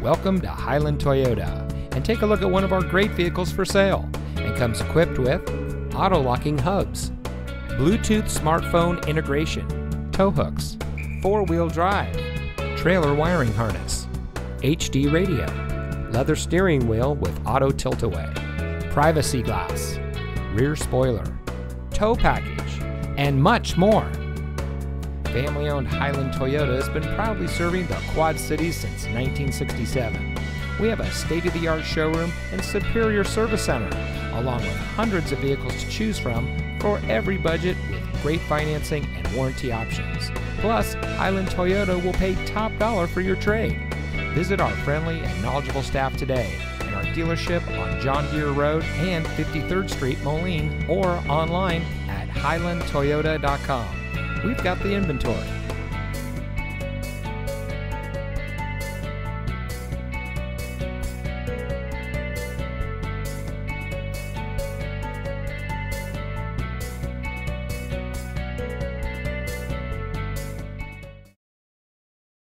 Welcome to Hiland Toyota, and take a look at one of our great vehicles for sale. It comes equipped with auto locking hubs, Bluetooth smartphone integration, tow hooks, four-wheel drive, trailer wiring harness, HD radio, leather steering wheel with auto tilt-away, privacy glass, rear spoiler, tow package, and much more. Family-owned Hiland Toyota has been proudly serving the Quad Cities since 1967. We have a state-of-the-art showroom and superior service center, along with hundreds of vehicles to choose from for every budget with great financing and warranty options. Plus, Hiland Toyota will pay top dollar for your trade. Visit our friendly and knowledgeable staff today in our dealership on John Deere Road and 53rd Street, Moline, or online at hilandtoyota.com. We've got the inventory.